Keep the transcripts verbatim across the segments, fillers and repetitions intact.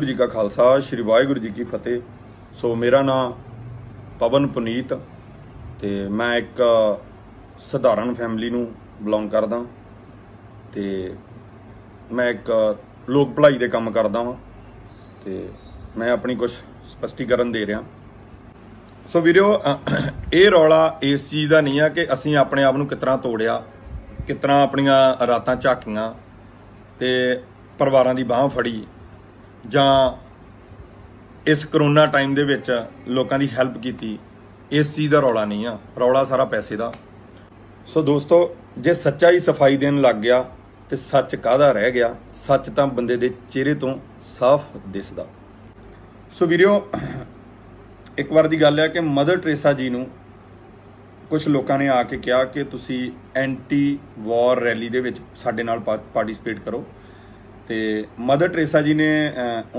वाहिगुरु जी का खालसा, श्री वाहिगुरु जी की फतेह। सो मेरा नाम पवन पुनीत ते मैं एक सधारण फैमिली नूं बिलोंग करदा ते मैं एक लोक भलाई दे काम करदा हां ते मैं अपनी कुछ स्पष्टीकरण दे रहा। सो वीरो ये रौला इस चीज़ का नहीं है कि असी अपने आप नूं किस तरह तोड़िया, किस तरह अपनियां रातां झाकियां ते परिवारां दी बाह फड़ी जां इस करोना टाइम दे विच लोकां दी हैल्प कीती। इस चीज़ का रौला नहीं आ, रौला सारा पैसे का। सो दोस्तों जे सच्चा ही सफाई देन लग गया तो सच कादा रह गया, सच तो बंदे दे चेहरे तो साफ दिसदा। सो वीरियो एक बार की गल है कि मदर टेरेसा जी नूं कुछ लोगों ने आके कहा कि तुसी एंटी वॉर रैली दे विच साडे नाल पार्टिसिपेट करो तो मदर टेरेसा जी ने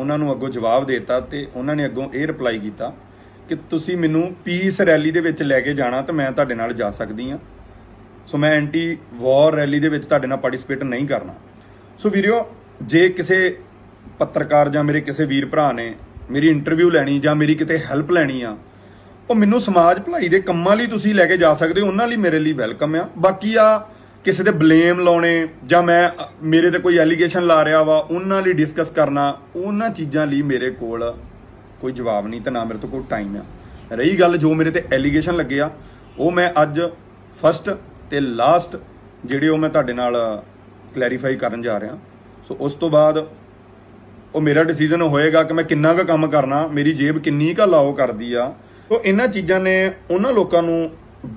उन्हां नूं अगों जवाब देता तो उन्होंने अगों ये रिप्लाई किया कि तुसी मैनूं पीस रैली दे विच लैके जाना तो मैं तुहाडे नाल जा सकदी हां। सो मैं एंटी वॉर रैली दे विच तुहाडे नाल पार्टिसिपेट नहीं करना। सो वीरियो जे किसी पत्रकार जां मेरे किसी वीर भरा ने मेरी इंटरव्यू लैनी जां मेरी किते हैल्प लैनी आ, वो मैनूं समाज भलाई दे कम्मां लई तुसीं लैके जा सकदे हो, उन्हां लई मेरे लिए वैलकम आ। बाकी आ किसी दे ब्लेम लाउने जां मैं मेरे ते कोई एलीगेशन ला रहा वा उन्हां लई डिस्कस करना, उन्हां चीज़ां लई मेरे कोल कोई जवाब नहीं ते ना मेरे तो कोई टाइम आ। रही गल जो मेरे ते एलीगेशन लगे आ वो मैं अज फस्ट ते लास्ट जिहड़े वो मैं तुहाडे नाल क्लैरीफाई करन जा रहा। सो उस तो बाद वो मेरा डिसीजन होएगा कि मैं किन्ना का काम करना, मेरी जेब किन्नी का लाओ करदी आ। तो इन्हां चीज़ां ने उन्हां लोकां नूं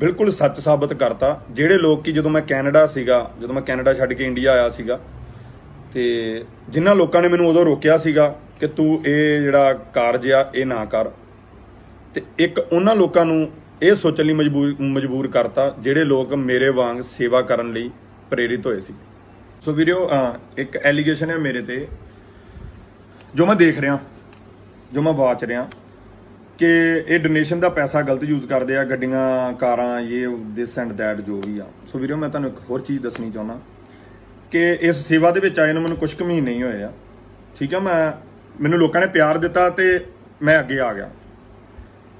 बिल्कुल सच साबित करता जिहड़े लोग कि जदों मैं कैनेडा सीगा, जदों मैं कैनेडा छड्ड के इंडिया आया सीगा ते जिन्हां लोकां ने मैनूं उदों रोकिया सीगा कि तू इह जिहड़ा कारज आ इह ना कर ते इक उन्हां लोकां नूं ਇਹ सोचने ਲਈ मजबूर मजबूर करता ਜਿਹੜੇ ਲੋਕ मेरे वांग सेवा ਕਰਨ ਲਈ प्रेरित ਹੋਏ ਸੀ। ਸੋ ਵੀਰੋ एक एलीगेशन है मेरे ਤੇ जो मैं देख ਰਿਹਾ, जो मैं वाच ਰਿਹਾ कि ਇਹ डोनेशन ਦਾ पैसा गलत यूज़ ਕਰਦੇ ਆ, ਗੱਡੀਆਂ ਕਾਰਾਂ ਇਹ ਦਿਸ ਐਂਡ ਦੈਟ ਜੋ ਵੀ ਆ। ਸੋ ਵੀਰੋ मैं ਤੁਹਾਨੂੰ एक होर चीज़ ਦੱਸਣੀ ਚਾਹੁੰਦਾ कि इस सेवा ਦੇ ਵਿੱਚ ਆਏ ਨੂੰ ਮੈਨੂੰ ਕੁਝ ਮਹੀਨੇ ਨਹੀਂ ਹੋਏ ਆ, ठीक है। मैं ਮੈਨੂੰ ਲੋਕਾਂ ਨੇ ਪਿਆਰ ਦਿੱਤਾ ਤੇ मैं ਅੱਗੇ ਆ ਗਿਆ।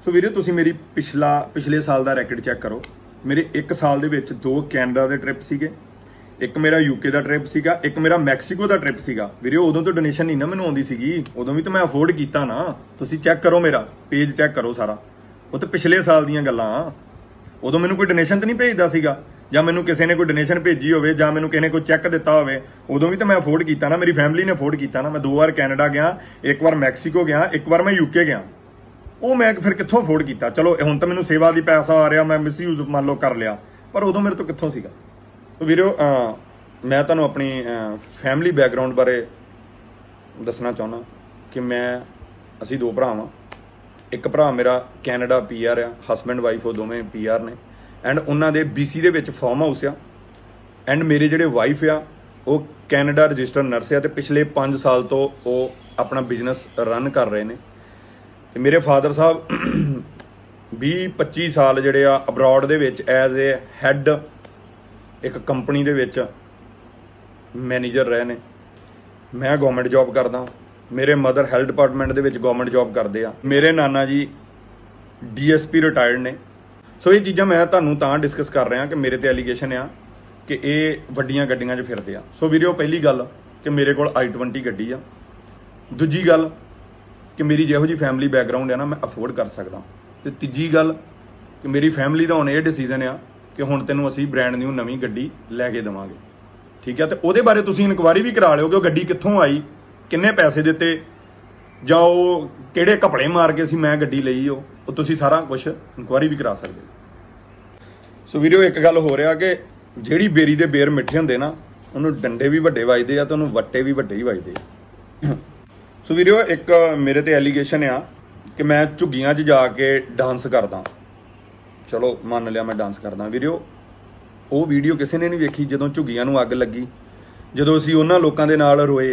सो वीरे तुसी मेरी पिछला पिछले साल का रैकेट चैक करो, मेरे एक साल दे विच दो कैनेडा के ट्रिप सीगे, एक मेरा यूके का ट्रिप सीगा, एक मेरा मैक्सीको का ट्रिप सीगा। वीरे उदों तो डोनेशन नहीं ना मैनूं आउंदी सीगी, उदों भी तो मैं अफोर्ड किया ना। तुसी चैक करो मेरा पेज चैक करो सारा, वो तो पिछले साल दीयां गल्लां। उदों मैनूं कोई डोनेशन तो नहीं भेजदा सीगा जां मैनूं किसी ने कोई डोनेशन भेजी होवे जां मैनूं किसी ने कोई चैक दिता होवे, उदों भी तो मैं अफोर्ड किया ना, मेरी फैमिली ने अफोर्ड किया ना। मैं दो बार कैनेडा गया, एक बार मैक्सीको गया, एक बार मैं यूके गया। ਉਹ मैं फिर कितों अफोर्ड किया? चलो ਹੁਣ तो मैं सेवा की पैसा आ रहा, मैं मिसयूज मान लो कर लिया, पर उदों मेरे तो कितों सीगा। तो वीरो मैं तुहानूं अपनी फैमिली बैकग्राउंड बारे दसना चाहना कि मैं असी दो भरा हाँ। एक भरा मेरा कैनेडा पी आर आ, हसबैंड वाइफ वो दोवें पी आर ने एंड उन्हां दे बी सी दे विच फार्म हाउस आ एंड मेरे जिहड़े वाइफ आ वो कैनेडा रजिस्टर्ड नर्स आ ते पिछले पाँच साल तो वो अपना बिजनेस रन कर रहे हैं। तो मेरे फादर साहब बीस पच्ची साल जोड़े आ अब्रॉड दे विच एज ए हैड एक कंपनी दे विच मैनेजर रहे ने। मैं गवर्नमेंट जॉब करदा, मेरे मदर हेल्थ डिपार्टमेंट दे विच गवर्नमेंट जॉब करते आ, मेरे नाना जी डी एस पी रिटायर्ड ने। सो ये चीज़ा मैं तुहानूं तां डिस्कस कर रहा कि मेरे ते एलीगेशन आ कि ये वड्डियां गड्डियां च फिरदे आ। सो वीरियो पहली गल कि मेरे कोल आई ट्वेंटी गड्डी आ, दूजी गल कि मेरी जिहो जी फैमिली बैकग्राउंड है ना मैं अफोर्ड कर सकदा, तो तीजी गल कि मेरी फैमिली का हुण यह डिसीजन आ कि हुण तैनूं असीं ब्रांड न्यू नवीं गड्डी लैके देवांगे, ठीक है। तो उहदे बारे तुसीं इनकुआरी भी करा लिओ कि गड्डी कित्थों आई, किन्ने पैसे दिते जां ओह किहड़े कपड़े मार के असीं मैं गड्डी लई ओ, ओह तुसीं सारा कुछ इनकुआरी भी करा सकदे हो। सो वीडियो एक गल हो रहा कि जिहड़ी बेरी दे बेर मिठे हुंदे ना उहनूं डंडे भी वड्डे वजदे आ ते उहनूं वट्टे भी वड्डे ही वजदे। सो वीरियो एक मेरे ते एलीगेशन आ कि मैं झुग्गियां च जाके डांस करदा, चलो मान लिया मैं डांस करदा। वीरियो वो वीडियो किसी ने नहीं वेखी जदों झुग्गियां नूं अग लगी, जदों असीं उन्हां लोकां दे नाल रोए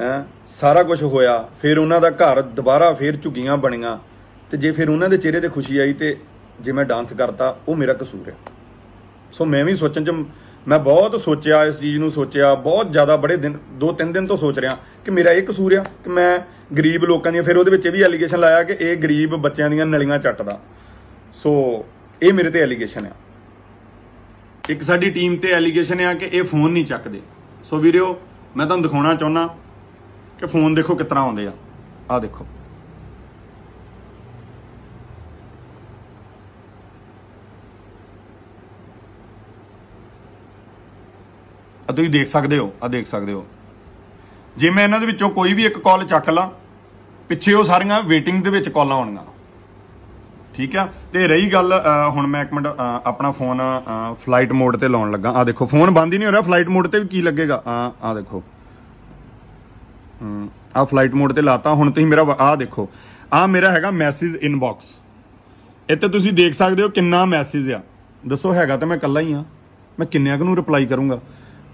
हैं, सारा कुछ होया, फिर उन्हां दा घर दोबारा फिर झुग्गियां बणियां ते जे फिर उन्हां दे चेहरे ते खुशी आई ते जे मैं डांस करता वो मेरा कसूर है। सो मैं भी सोचण च मैं बहुत सोचा इस चीज़ को, सोचा बहुत ज़्यादा, बड़े दिन दो तीन दिन तो सोच रहा कि मेरा ये कसूर आ कि मैं गरीब लोगों दी, फिर वो भी एलीगेशन लाया कि ये गरीब बच्चों दी नलियां चट्टदा। सो ये मेरे ते एलीगेशन आ, एक साडी टीम ते एलीगेशन आ कि ये फोन नहीं चकते। सो वीरो मैं तुहानूं दिखाउणा चाहुंदा कि फोन देखो किस तरह आउंदे आ, आ देखो तुसीं देख सकते हो, आ देख सकते हो। जे मैं इन्हां दे विचों कोई भी एक कॉल चक ला, पिछे वो सारिया वेटिंग दे विच कॉलां आउणगीआं, ठीक है। तो रही गल हुण मैं एक मिनट अपना फोन फ्लाइट मोड ते लाउण लगा। आ देखो फोन बंद ही नहीं हो रहा, फ्लाइट मोड ते भी की लगेगा। आ आ देखो आ फ्लाइट मोड ते लाता हुण, तुसीं मेरा आ देखो, आ मेरा हैगा मैसेज इनबॉक्स। इत्थे तुसीं देख सकते हो किन्ना मैसेज आ। दसो हैगा तो मैं कल्ला ही हाँ, मैं किन्नियां क नूं रिप्लाई करूँगा।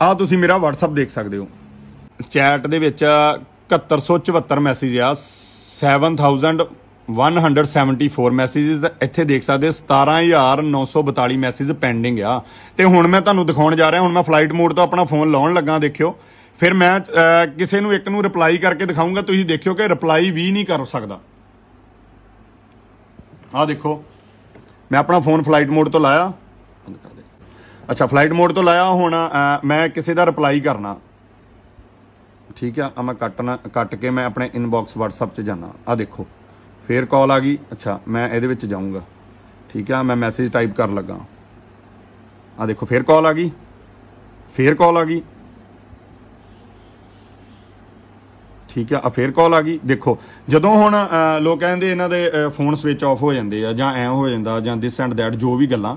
आ तुसी मेरा WhatsApp देख सकते हो, चैट दे विच इकहत्तर सौ चौहत्तर मैसेज आ, seven thousand one hundred seventy four message. इत्थे देख सकते सत्रह हज़ार नौ सौ बयालीस मैसेज पेंडिंग आ। ते हुण मैं तुहानूं दिखाउण जा रहा, हुण मैं फ्लाइट मोड तो अपना फोन लाउण लगा, देखियो। फिर मैं किसी नूं एक नूं रिप्लाई करके दिखाऊंगा, तुसी देखियो कि रिप्लाई भी नहीं कर सकदा। आ देखो मैं अपना फोन फ्लाइट मोड तो लाया, अच्छा फ्लाइट मोड तो लाया। हुण मैं किसी का रिप्लाई करना, ठीक है। मैं कटना, कट के मैं अपने इनबॉक्स व्हाट्सएप च जाना। आ देखो फिर कॉल आ गई, अच्छा मैं ये जाऊँगा, ठीक है। मैं मैसेज टाइप कर लगा, आ देखो फिर कॉल आ गई, फिर कॉल आ गई, ठीक है। आ फिर कॉल आ गई। देखो जदों हुण लोग कहंदे इन्हां दे फोन स्विच ऑफ हो जांदे आ जां ऐं हो जांदा जां दिस एंड दैट, जो भी गल्लां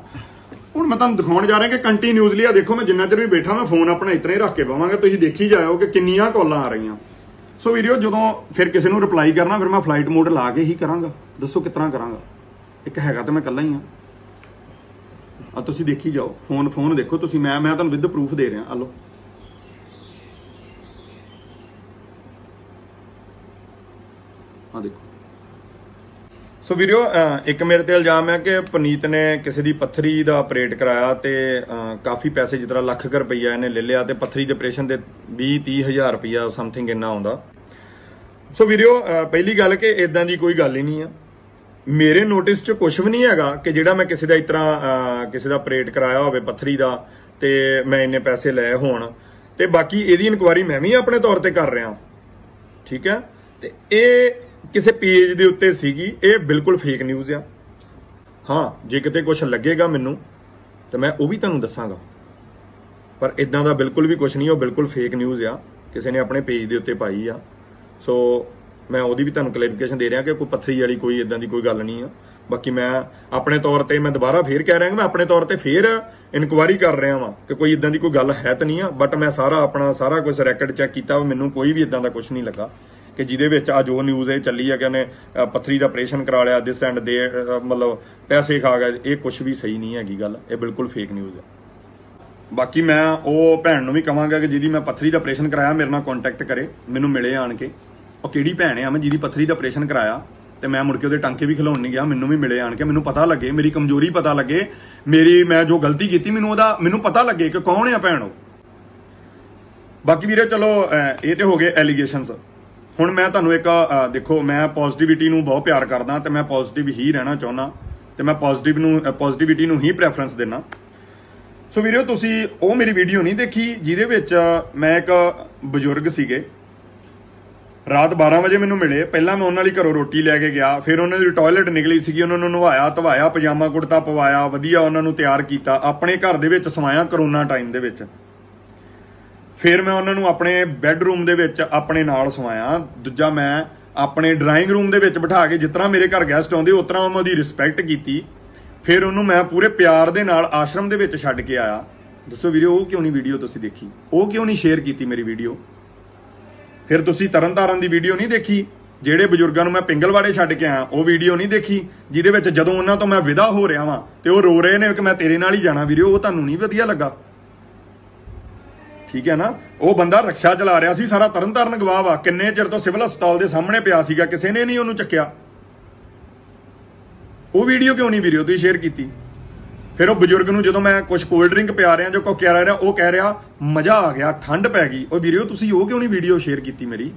हुण मैं तुहानूं दिखाउण जा रहा कि कंटीन्यूअसली। आ देखो मैं जिन्ना चिर भी बैठा मैं फोन अपना इतने रख के पावांगा, तुसीं देखी जाओ कि किन्नियां कॉलां आ रही। सो वीडियो जदों फिर किसी नूं रिप्लाई करना, फिर मैं फ्लाइट मोड ला के ही करांगा। दसो किस तरह करांगा, एक हैगा तो मैं कल्ला ही हाँ। आ तुसीं देखी जाओ फोन, फोन देखो तुसीं, मैं मैं तुहानूं विद प्रूफ दे रहा। हलो आ देखो। सो वीरो एक मेरे ते इल्जाम है कि पुनीत ने किसी की पत्थरी का ऑपरेट कराया, तो काफ़ी पैसे जिस तरह लख रुपया इन्हें ले लिया, तो पत्थरी के ऑपरेशन के भी तीह हज़ार रुपया समथिंग इन्ना आउंदा। सो वीरो पहली गल कि इदा की कोई गल ही नहीं है, मेरे नोटिस च कुछ भी नहीं हैगा कि जिहड़ा मैं किसी का इस तरह किसी का ऑपरेट कराया होवे पत्थरी का, तो मैं इन्ने पैसे लए होण। ते बाकी इहदी इनकुआरी मैं भी अपने तौर पर कर रहा, ठीक है। तो ये किसी पेज के उत्ते सीगी, ये बिल्कुल फेक न्यूज़ आ। हाँ जे किते कुछ लगेगा मैनू तो मैं वो भी तुहानूं दसांगा, पर इदां दा बिल्कुल भी कुछ नहीं, वो बिल्कुल फेक न्यूज़ आ, किसी ने अपने पेज के उत्ते पाई आ। सो मैं वो भी तुहानूं क्लैरिफिकेशन दे रहा कि कोई पत्थरी वाली कोई इदां दी कोई गल नहीं आ। बाकी मैं अपने तौर पर, मैं दोबारा फिर कह रहा कि मैं अपने तौर पर फिर इनकुआरी कर रहा वा कि कोई इदां दी कोई गल है तो नहीं आ। बट मैं सारा अपना सारा कुछ रैकड चैक किया, मैनू कोई भी इदां दा कुछ नहीं लगा कि जिद जो न्यूज़ ये चली है कि उन्हें पत्थरी का ऑपरेशन करा लिया, दिस एंड दे, मतलब पैसे खा गए। ये कुछ भी सही नहीं हैगी गल, ये बिल्कुल फेक न्यूज़ है। बाकी मैं वो भैन नूं भी कहांगा कि जिदी मैं पत्थरी का ऑपरेशन कराया मेरे नाल कॉन्टैक्ट करे, मैनू मिले आन के। और किहड़ी भैन है मैं जिदी पत्थरी का ऑपरेशन कराया, तो मैं मुड़ के उहदे टांके भी खिलाउण नहीं गया, मैनू भी मिले आन के। मैनू पता लगे, मेरी कमजोरी पता लगे, मेरी मैं जो गलती की, मैनू उहदा मैनू पता लगे कि कौन है भैन। बाकी वीरे चलो ये तो हो गए एलीगेशनस। हुण मैं तुहानूं एक देखो, मैं पॉजिटिविटी नूं बहुत प्यार करदा, तो मैं पॉजिटिव ही रहना चाहुंदा, तो मैं पॉजिटिव नूं पॉजिटिविटी नूं ही प्रैफरेंस देना। सो वीरो तुसीं वो मेरी वीडियो नहीं देखी जिहदे विच मैं एक बजुर्ग सीगे, रात बारह बजे मैनूं मिले। पहलां मैं उन्हां लई घरों रोटी लै के गया, फिर उन्हां दी टॉयलेट निकली सीगी, उन्हां नूं नवाया धवाया, पजामा कुर्ता पवाया, वधिया उन्हां नूं तैयार कीता, अपने घर दे विच सवाया करोना टाइम दे विच। फिर मैं उन्होंने अपने बैडरूम दे विच अपने नाल सवाया, दूजा मैं अपने ड्राइंग रूम दे विच बिठा के जिस तरह मेरे घर गैसट आउंदे उस तरह उन्होंने रिस्पैक्ट की। फिर उन्होंने मैं पूरे प्यार दे नाल आश्रम दे विच छड्ड के आया। दसो वीरो वो क्यों नहीं वीडियो तुसीं देखी, वो क्यों नहीं शेयर की मेरी वीडियो। फिर तुसीं तरन तारण की वीडियो नहीं देखी, जिहड़े बजुर्गों नूं मैं पिंगलवाड़े छड्ड के आया वो वीडियो नहीं देखी, जिहदे विच जदों उन्हां तों मैं विदा हो रहा वां ते वो रो रहे ने कि मैं तेरे नाल ही जाणा। वीरो वो तुहानूं नहीं वधिया लगा, ठीक है ना। वो बंदा रक्षा चला रहा सी, सारा तरन तारण गवाह वा, किन्ने चिर तो सिविल हस्पताल के सामने पिया सीगा, किसी ने नहीं उन्होंने चक्या। वो वीडियो क्यों नहीं वीडियो तुसीं शेयर की। फिर वो बुजुर्ग नूं जो मैं कुछ कोल्ड ड्रिंक पिया रहा जो क्या रहा वह कह रहा मजा आ गया ठंड पै गई। और वीरो तुसीं वो क्यों नहीं वीडियो शेयर की मेरी,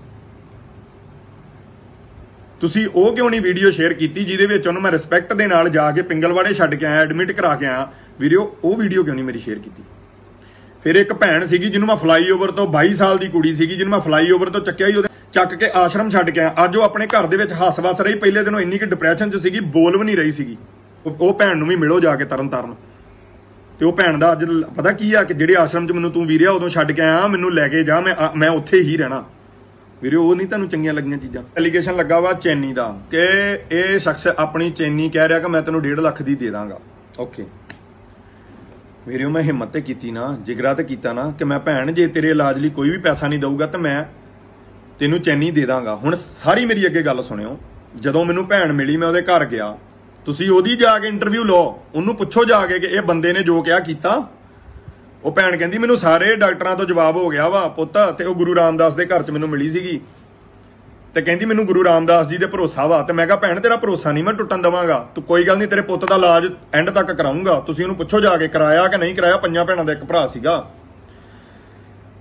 तुसीं वो क्यों नहीं वीडियो शेयर की जिहदे विच मैं रिस्पैक्ट दे नाल जाके पिंगलवाड़े छड्ड के आया एडमिट करा के आया, वीरो वो वीडियो क्यों नहीं मेरी शेयर की। फिर एक भैन सी जिन्होंने मैं फ्लाई ओवर तो बाईस साल की कुड़ी सी जिन्होंने मैं फ्लाई ओवर तो चक्या ही चक के आश्रम छड्ड के आया, अज वो अपने घर दे विच हस वस रही, पहले दिन इन्नी कि डिप्रैशन च सीगी बोल भी नहीं रही सी। वो भैन नूं भी मिलो जाके तरन तारण तो वह भैन का अज पता की आ कि जिहड़े आश्रम च मैनूं तूं वीरिया उदों छड्ड के आया मैनूं लैके जा मैं मैं उत्थे ही रहणा। वीरे वो नहीं तुहानूं चंगियां लगियां चीज़ां। एलीगेशन लगा वा चैनी का कि यह शख्स अपनी चैनी कह रहा कि मैं तेनों डेढ़ लख दी दे दांगा। ओके वीरे मैं हिम्मत तो की ना जिगरा तो किया ना कि मैं भैन जे तेरे इलाज लिए कोई भी पैसा नहीं दूगा तो मैं तेनों चैनी दे दांगा। हुण सारी मेरी अगे गल सुनियो, जदों मैनूं भैन मिली मैं उहदे घर गया, तुसीं उहदी जाके इंटरव्यू लो, उहनूं पुछो जाके कि इह बंदे ने जो क्या कीता। वो भैन कहती मैनू सारे डॉक्टरों तो जवाब हो गया वा पुत, तो वह गुरु रामदास के घर च मैनू मिली सी तो कहती मैनू गुरु रामदास जी दे भरोसा वा। तो मैं कहा भैन तेरा भरोसा नहीं मैं टुटन देवांगा, तू कोई गल नहीं तेरे पुत का इलाज एंड तक कराऊंगा, तुसीं उहनूं पुछो जाके कराया कि नहीं कराया। पंजां भैणां दा एक भरा सीगा।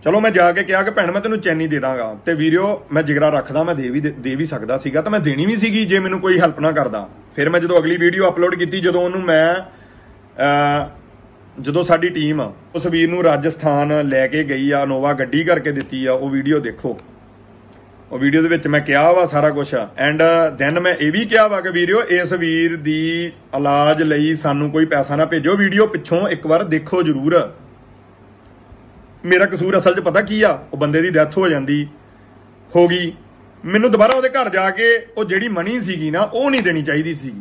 चलो मैं जाके कहा कि भैन मैं तेनूं चैनी दे दांगा, तो वीरियो मैं जिगरा रखदा मैं दे भी दे भी सकदा सीगा तो मैं देनी भी सीगी जे मैनू कोई हैल्प ना करदा। फिर मैं जदों अगली वीडियो अपलोड की जदों उहनूं मैं जो साडी टीम उस वीर नूं राजस्थान लैके गई आ नोवा गड्डी करके दिती आ, वो वीडियो देखो। वो वीडियो दे विच मैं क्या वा सारा कुछ एंड दैन मैं ये भी क्या वा कि वीरियो इस वीर दी इलाज लई सानू कोई पैसा ना भेजो, वीडियो पिछों एक बार देखो जरूर। मेरा कसूर असल च पता की आ, वो बंदे दी डैथ हो जाती हो गई, मैनू दोबारा उहदे घर जाके वो जिहड़ी मनी सीगी ना वो नहीं देनी चाहिदी सी।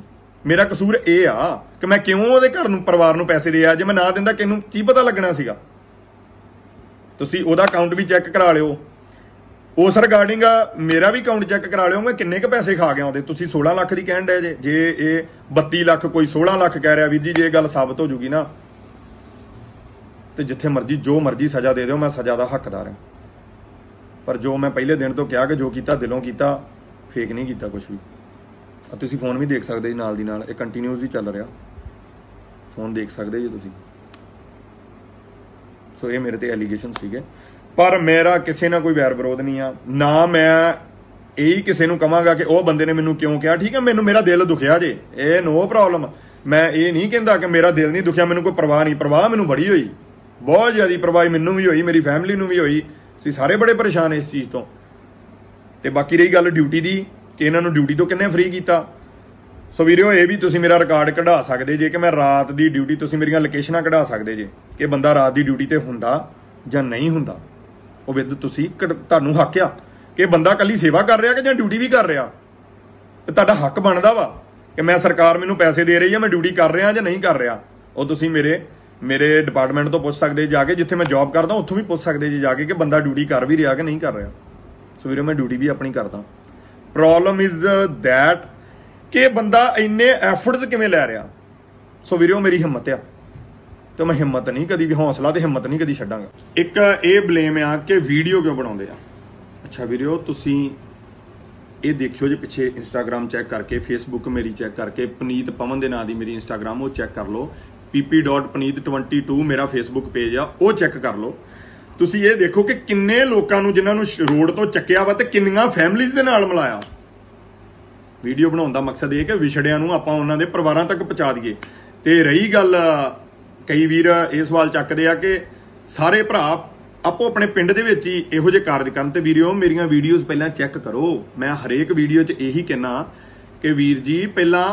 मेरा कसूर यह आ कि मैं क्यों वो घर परिवार को पैसे दे आया, जो मैं ना दिता किनू की पता लगना सीगा। तुसीं उहदा अकाउंट भी चैक करा लिओ, उस रिगार्डिंग मेरा भी अकाउंट चैक करा लिओ मैं किन्ने क पैसे खा गया। तुसीं सोलह लख की कहन डे जे जे ये बत्ती लख कोई सोलह लख कह रहा वीर जी, जे गल साबित हो जूगी ना तो जिथे मर्जी जो मर्जी सज़ा दे दो, मैं सज़ा का हकदार हाँ। पर जो मैं पहले दिन तो कहा कि जो किया दिलों किया, फेक नहीं किया कुछ भी। तुसी फोन भी देख सकते जी, नाल दी नाल कंटीन्यूस ही चल रहा, फोन देख सकते जी तुसी। सो ये मेरे ते एलीगेशन सीगे, पर मेरा किसी ना कोई वैर विरोध नहीं आ, ना मैं यही किसी नूं कहांगा कि वह बंदे ने मैनू क्यों कहा। ठीक है मैनू मेरा दिल दुखिया जे, ए नो प्रॉब्लम, मैं ये नहीं कहता कि मेरा दिल नहीं दुखिया, मैनू कोई परवाह नहीं, परवाह मैनू बड़ी हुई, बहुत ज़्यादा परवाह मैनू भी हुई, मेरी फैमिली नूं भी हुई, असीं सारे बड़े परेशान इस चीज़ तो। ते बाकी रही गल ड्यूटी दी कि इन्हों ड्यूटी तो किन्ने फ्री किया, सो वीरियो ये भी तुसी मेरा रिकॉर्ड कढ़ा सकते जे कि मैं रात की ड्यूटी, तुसी मेरिया लोकेशन कढ़ा सकते जे कि बंदा रात की ड्यूटी ते हुंदा जां नहीं हुंदा। वो विद तुसी तुहानू हक आ कि बंदा कली सेवा कर रहा कि जां ड्यूटी भी कर रहा, ते तुहाडा हक बनदा वा कि मैं सरकार मैनू पैसे दे रही है मैं ड्यूटी कर रहा जां नहीं कर रहा। वो तुसी मेरे मेरे डिपार्टमेंट तो पुछ सकते जाके, जिथे मैं जॉब करदा उत्थों भी पुछ सकते जी जाके कि बंदा ड्यूटी कर भी रहा कि नहीं कर रहा। सो वीरियो मैं ड्यूटी भी अपनी करदा। प्रॉब्लम इज दैट कि बंदा इन्ने एफर्ट्स किवें लै रहा। सो वीरियो मेरी हिम्मत आ तो मैं हिम्मत नहीं कभी भी, हौसला तो हिम्मत नहीं कभी छड्डांगा। एक ये ब्लेम आ कि वीडियो क्यों बनाउंदे आ। अच्छा वीरियो तुसीं ये देखियो जे पिछे इंस्टाग्राम चैक करके, फेसबुक मेरी चैक करके, पनीत पवन के नाम की मेरी इंस्टाग्राम वो चैक कर लो, P P dot Puneet twenty two मेरा फेसबुक पेज आ वो चैक कर लो। तुसी ये देखो कि किन्ने लोगों को जिन्होंने रोड तो चक्या वा ते किन्नियां फैमिलीज़ दे नाल मिलाया। वीडियो बनाउण दा मकसद यह कि विछड़ियां नूं आपां उन्हां दे परिवारां तक पहुँचा दीए। ते रही गल, कई वीर ये सवाल चकते आ कि सारे भरा आपो अपने पिंड दे विच ही इहो जिहे कार्ज करन। ते वीरियो मेरियां वीडियोज़ पहलां चैक करो, मैं हरेक वीडियो च यही कहना कि वीर जी पहलां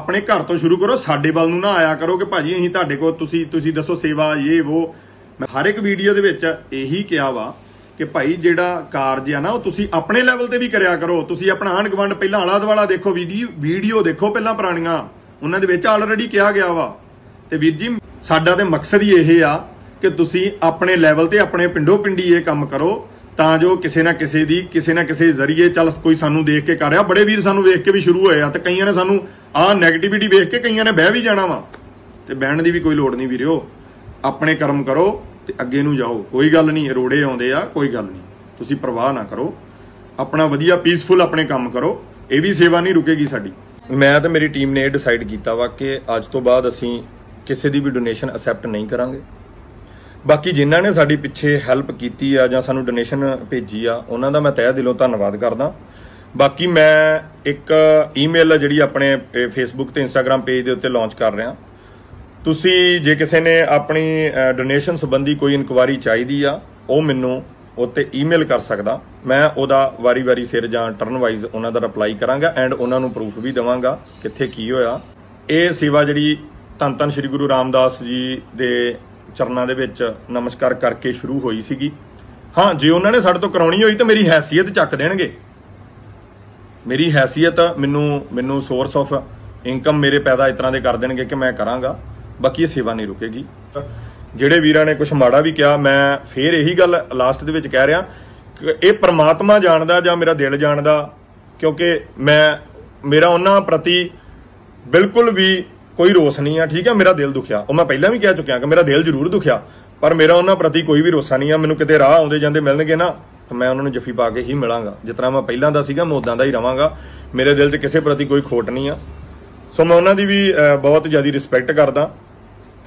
अपने घर तो शुरू करो, साडे वल नूं ना आया करो कि भाजी असीं तुहाडे कोल तुसी तुसी दसो सेवा ये वो। मैं हर एक वीडियो दे विच यही कहा वा कि भाई जिहड़ा कार्ज आ ना वो तुसी अपने लैवल ते भी करिया करो। तुसी अपना आंढ गुआंढ पहला आला दुआला देखो, वीडियो वीडियो देखो पहला पुराणियां, उन्हां दे विच आलरेडी कहा गया वा। ते वीर जी साडा ते मकसद ही इह आ कि तुसी अपने लैवल ते अपने पिंडो पिंडी ये काम करो तां जो किसी ना किसी दी किसी ना किसी जरिए चल कोई सानू देख के कर रहा। बड़े वीर सानू वेख के भी शुरू होए आ ते कईयां ने सानू आ नैगेटिविटी वेख के कईयां ने बह भी जाना वा, ते बहन दी भी कोई लोड़ नहीं वीरियो। अपने कर्म करो तो अगे नू जाओ, कोई गल नहीं रोड़े आउंदे आ कोई गल नहीं, तुसी परवाह ना करो, अपना वधिया पीसफुल अपने काम करो, ये भी सेवा नहीं रुकेगी साडी। मैं तो मेरी टीम ने यह डिसाइड किया वा कि अज तो बाद असीं किसी की भी डोनेशन असैप्ट नहीं करांगे। बाकी जिन्हों ने साड़ी पिछे हैल्प की आ जां सानू डोनेशन भेजी आ उन्हां दा मैं तहे दिलों धन्नवाद करदा। बाकी मैं एक ईमेल जिहड़ी अपने फेसबुक ते इंस्टाग्राम पेज दे उत्ते लॉन्च कर रहा। तुसी जे किसी ने अपनी डोनेशन संबंधी कोई इनकुआरी चाहिदी आ ओ मैनू उत्ते ईमेल कर सकदा, मैं उहदा वारी वारी सिर जां टर्न वाइज उन्हां दा रिप्लाई करांगा एंड उन्हां नू प्रूफ भी देवांगा कित्थे की होया। ये सेवा जिहड़ी धंन धंन श्री गुरु रामदास जी दे चरणों के नमस्कार करके शुरू हुई सी। हाँ, जे उन्होंने साढ़े तो करानी हुई तो मेरी हैसीयत चक देंगे, मेरी हैसीयत मैनू मैनू सोर्स ऑफ इनकम मेरे पैदा इस तरह के कर देंगे कि मैं कराँगा। बाकी ये सेवा नहीं रुकेगी। जोड़े वीर ने कुछ माड़ा भी कहा, मैं फिर यही गल लास्ट के कह रहा, ये परमात्मा जानदा जां मेरा दिल जानदा, क्योंकि मैं मेरा उन्होंने प्रति बिल्कुल भी कोई रोस नहीं है। ठीक है, मेरा दिल दुखिया और मैं पहला भी कह चुकिया कि मेरा दिल जरूर दुखिया, पर मेरा उन्होंने प्रति कोई भी रोसा नहीं है। मैं कितने राह आते जाते मिलने ना तो मैं उन्होंने जफी पा के ही मिलांगा, जिस तरह मैं पहला दा सीगा मैं उदां दा ही रहांगा। मेरे दिल च किसी प्रति कोई खोट नहीं है। सो मैं उन्होंने भी बहुत ज़्यादा रिस्पैक्ट करदा।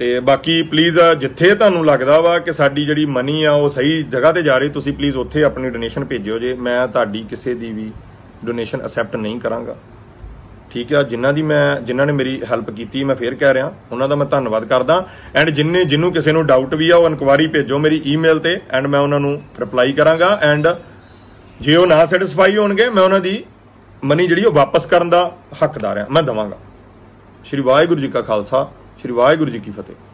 तो बाकी प्लीज़ जिथे तुहानू लगदा वा कि साडी जिहड़ी मनी आ वो सही जगह पर जा रही, तुसीं प्लीज़ उत्थे अपनी डोनेशन भेजिओ। जे मैं तुहाडी किसी की भी डोनेशन असैप्ट नहीं करांगा। ठीक है, जिन्हों की मैं जिन्हों ने मेरी हैल्प की मैं फिर कह रहा उन्हों का मैं धन्नवाद करदा। एंड जिन्हें जिन्होंने किसी को डाउट भी आ इनकुआरी भेजो मेरी ईमेल ते एंड मैं उन्होंने रिप्लाई कराँगा। एंड जे वो ना सैटिस्फाई होणगे मैं उन्होंने मनी जी वापस करन दा हकदार आ, मैं देवांगा। श्री वाहिगुरू जी का खालसा, श्री वाहिगुरू जी की फतेह।